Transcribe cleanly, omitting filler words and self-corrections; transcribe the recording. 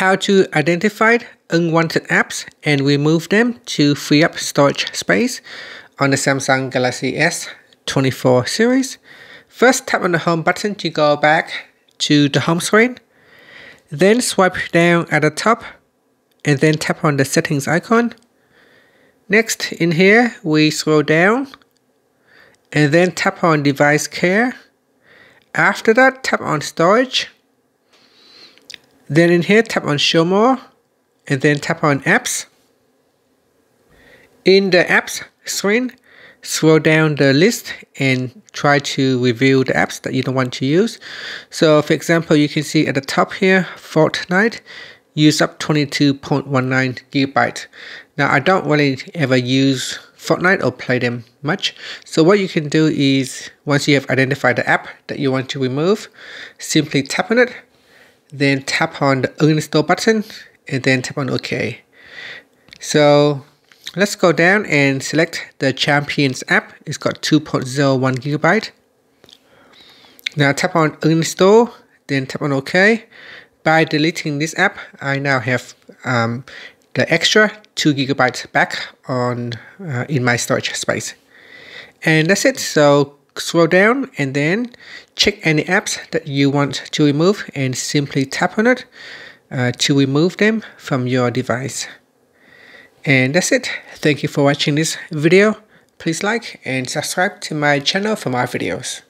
how to identify unwanted apps and remove them to free up storage space on the Samsung Galaxy S24 series. First, tap on the home button to go back to the home screen. Then swipe down at the top and then tap on the settings icon. Next, in here, we scroll down and then tap on device care. After that, tap on storage. Then in here, tap on show more and then tap on apps. In the apps screen, scroll down the list and try to review the apps that you don't want to use. So for example, you can see at the top here, Fortnite, use up 22.19 gigabyte. Now I don't really ever use Fortnite or play them much. So what you can do is, once you have identified the app that you want to remove, simply tap on it, then tap on the uninstall button and then tap on OK. So let's go down and select the Champions app. It's got 2.01 gigabyte. Now tap on uninstall, then tap on OK. By deleting this app, I now have the extra 2 gigabytes back on in my storage space. And that's it. So scroll down and then check any apps that you want to remove and simply tap on it to remove them from your device. And that's it. Thank you for watching this video. Please like and subscribe to my channel for more videos.